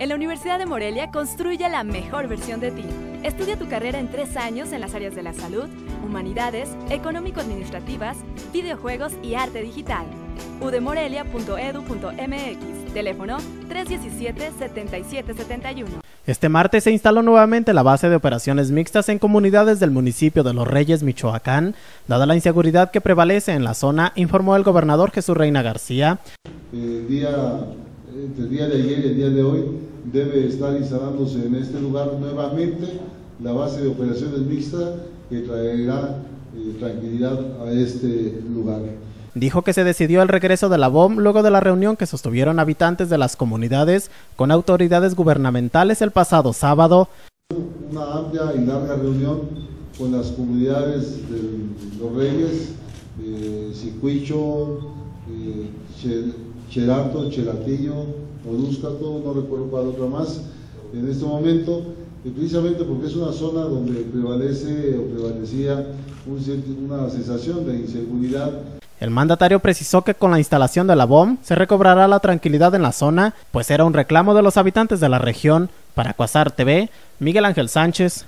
En la Universidad de Morelia construye la mejor versión de ti. Estudia tu carrera en 3 años en las áreas de la salud, humanidades, económico-administrativas, videojuegos y arte digital. udemorelia.edu.mx, teléfono 317-7771. Este martes se instaló nuevamente la base de operaciones mixtas en comunidades del municipio de Los Reyes, Michoacán, dada la inseguridad que prevalece en la zona, informó el gobernador Jesús Reyna García. Entre el día de ayer y el día de hoy debe estar instalándose en este lugar nuevamente la base de operaciones mixtas que traerá tranquilidad a este lugar. Dijo que se decidió el regreso de la BOM luego de la reunión que sostuvieron habitantes de las comunidades con autoridades gubernamentales el pasado sábado. Una amplia y larga reunión con las comunidades de Los Reyes, Cicuicho, Cherato, Cheratillo, Modúscato, no recuerdo cuál otra más, en este momento, precisamente porque es una zona donde prevalece o prevalecía una sensación de inseguridad. El mandatario precisó que con la instalación de la BOM se recobrará la tranquilidad en la zona, pues era un reclamo de los habitantes de la región. Para Cuasar TV, Miguel Ángel Sánchez.